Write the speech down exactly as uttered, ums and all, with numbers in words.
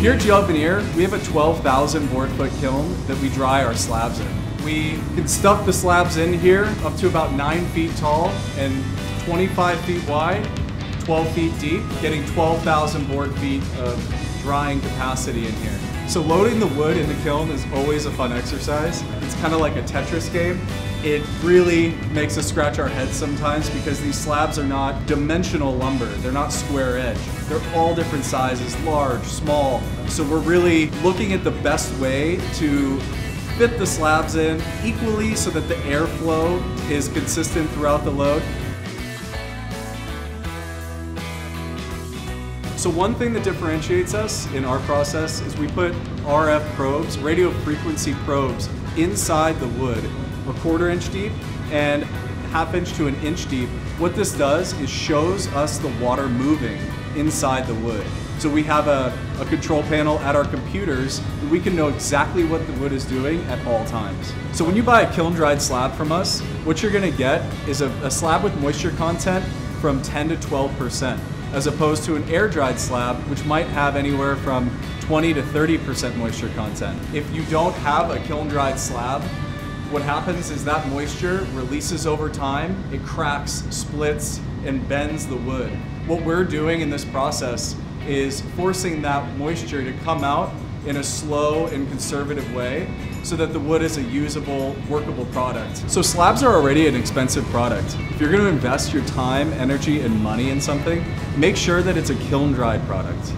here at G L Veneer, we have a twelve thousand board foot kiln that we dry our slabs in. We can stuff the slabs in here up to about nine feet tall and twenty-five feet wide, twelve feet deep, getting twelve thousand board feet of drying capacity in here. So loading the wood in the kiln is always a fun exercise. It's kind of like a Tetris game. It really makes us scratch our heads sometimes because these slabs are not dimensional lumber. They're not square edge. They're all different sizes, large, small. So we're really looking at the best way to fit the slabs in equally so that the airflow is consistent throughout the load. So one thing that differentiates us in our process is we put R F probes, radio frequency probes, inside the wood, a quarter inch deep and half inch to an inch deep. What this does is shows us the water moving inside the wood. So we have a, a control panel at our computers that we can know exactly what the wood is doing at all times. So when you buy a kiln-dried slab from us, what you're gonna get is a, a slab with moisture content from ten to twelve percent. As opposed to an air-dried slab, which might have anywhere from twenty to thirty percent moisture content. If you don't have a kiln-dried slab, what happens is that moisture releases over time, it cracks, splits, and bends the wood. What we're doing in this process is forcing that moisture to come out in a slow and conservative way so that the wood is a usable, workable product. So slabs are already an expensive product. If you're going to invest your time, energy, and money in something, make sure that it's a kiln-dried product.